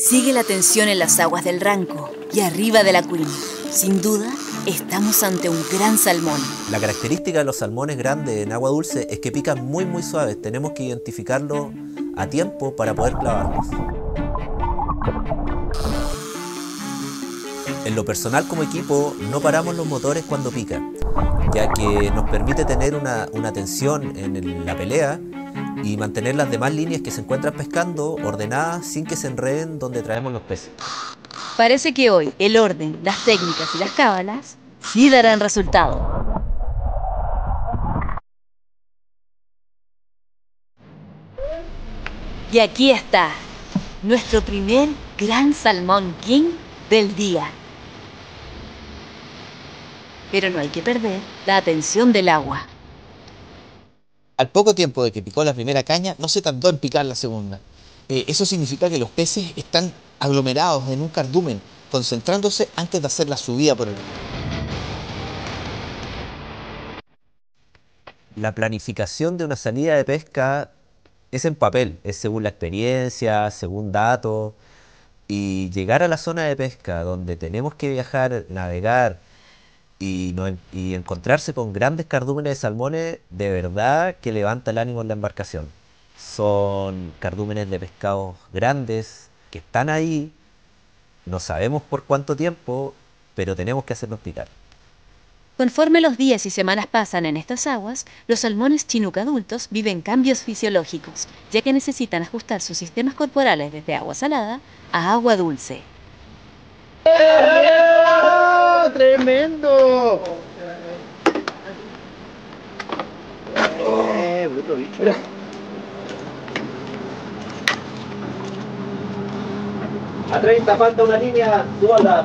Sigue la tensión en las aguas del Ranco y arriba de la Queen. Sin duda, estamos ante un gran salmón. La característica de los salmones grandes en agua dulce es que pican muy suaves. Tenemos que identificarlos a tiempo para poder clavarlos. En lo personal como equipo no paramos los motores cuando pica, ya que nos permite tener una tensión en la pelea y mantener las demás líneas que se encuentran pescando ordenadas sin que se enreden donde traemos los peces. Parece que hoy el orden, las técnicas y las cábalas sí darán resultado. Y aquí está, nuestro primer gran salmón king del día. Pero no hay que perder la atención del agua. Al poco tiempo de que picó la primera caña, no se tardó en picar la segunda. Eso significa que los peces están aglomerados en un cardumen, concentrándose antes de hacer la subida por el río. La planificación de una salida de pesca es en papel, es según la experiencia, según datos. Y llegar a la zona de pesca donde tenemos que viajar, navegar y encontrarse con grandes cardúmenes de salmones, de verdad que levanta el ánimo en la embarcación. Son cardúmenes de pescados grandes que están ahí, no sabemos por cuánto tiempo, pero tenemos que hacernos picar. Conforme los días y semanas pasan en estas aguas, los salmones chinook adultos viven cambios fisiológicos, ya que necesitan ajustar sus sistemas corporales desde agua salada a agua dulce. ¡Tremendo! Bruto bicho. Mira. A 30 falta una línea, súbala.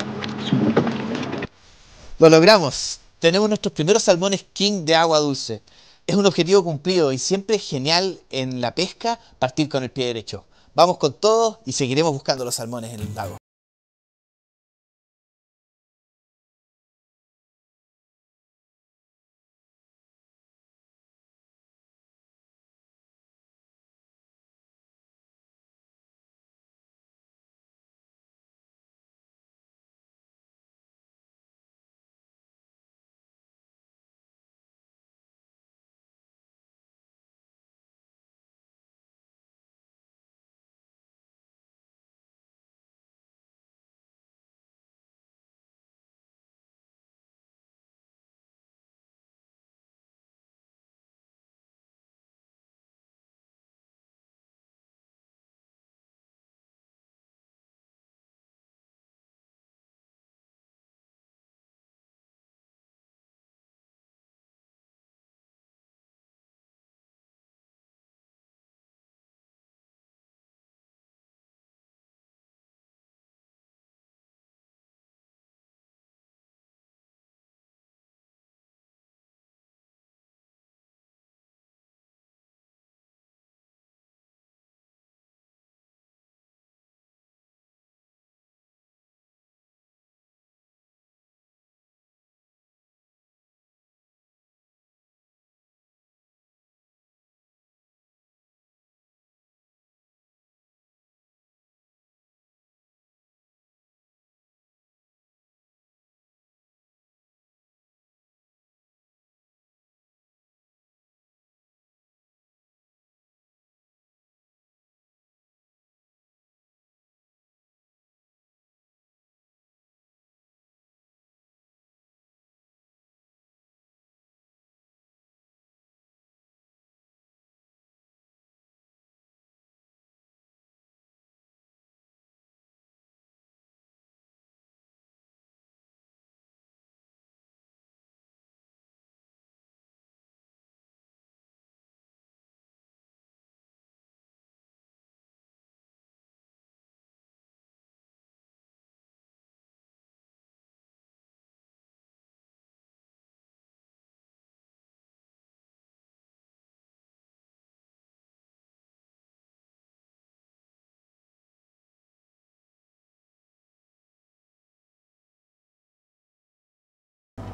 Lo logramos. Tenemos nuestros primeros salmones king de agua dulce. Es un objetivo cumplido y siempre es genial en la pesca partir con el pie derecho. Vamos con todo y seguiremos buscando los salmones en el lago.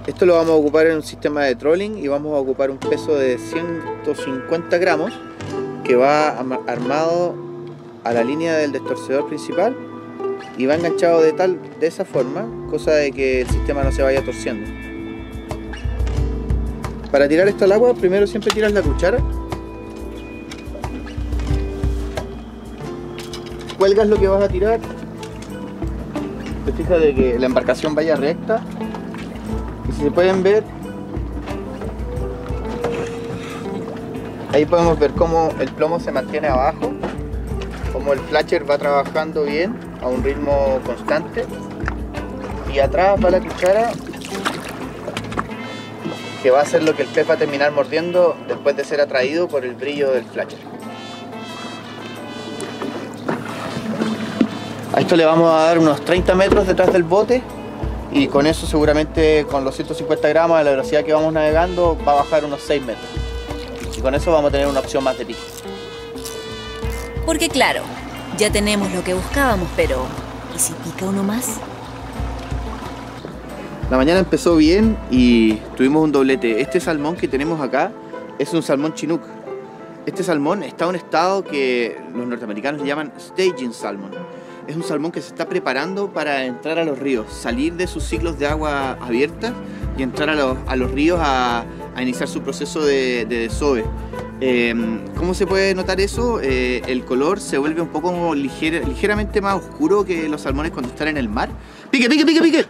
Esto lo vamos a ocupar en un sistema de trolling y vamos a ocupar un peso de 150 gramos que va armado a la línea del destorcedor principal y va enganchado de esa forma, cosa de que el sistema no se vaya torciendo. Para tirar esto al agua, primero siempre tiras la cuchara, cuelgas lo que vas a tirar, te fijas de que la embarcación vaya recta, y si se pueden ver, ahí podemos ver cómo el plomo se mantiene abajo, cómo el flasher va trabajando bien a un ritmo constante, y atrás va la cuchara, que va a ser lo que el pez va a terminar mordiendo después de ser atraído por el brillo del flasher. A esto le vamos a dar unos 30 metros detrás del bote, y con eso seguramente, con los 150 gramos de la velocidad que vamos navegando, va a bajar unos 6 metros. Y con eso vamos a tener una opción más de pico. Porque claro, ya tenemos lo que buscábamos, pero ¿y si pica uno más? La mañana empezó bien y tuvimos un doblete. Este salmón que tenemos acá es un salmón chinook. Este salmón está en un estado que los norteamericanos le llaman staging salmon. Es un salmón que se está preparando para entrar a los ríos, salir de sus ciclos de agua abierta y entrar a los ríos a iniciar su proceso de desove. ¿Cómo se puede notar eso? El color se vuelve un poco ligeramente más oscuro que los salmones cuando están en el mar. ¡Pique, pique, pique, pique!